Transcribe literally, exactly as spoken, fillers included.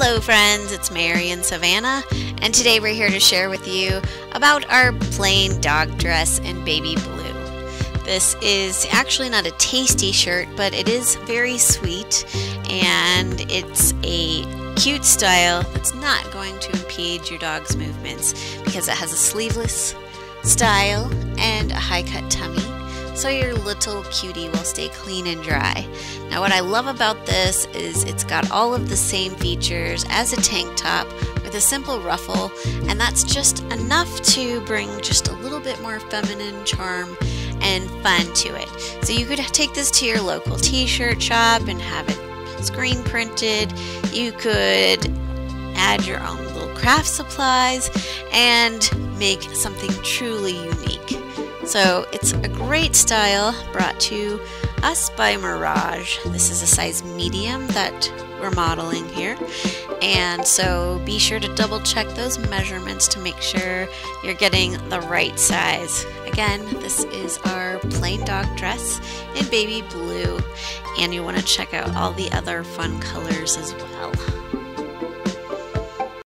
Hello friends, it's Mary and Savannah, and today we're here to share with you about our plain dog dress in baby blue. This is actually not a tasty shirt, but it is very sweet, and it's a cute style that's not going to impede your dog's movements because it has a sleeveless style and a high-cut tummy. So your little cutie will stay clean and dry. Now what I love about this is it's got all of the same features as a tank top with a simple ruffle, and that's just enough to bring just a little bit more feminine charm and fun to it. So you could take this to your local t-shirt shop and have it screen printed. You could add your own little craft supplies and make something truly unique. So it's a great style brought to us by Mirage. This is a size medium that we're modeling here. And so be sure to double check those measurements to make sure you're getting the right size. Again, this is our plain dog dress in baby blue, and you want to check out all the other fun colors as well.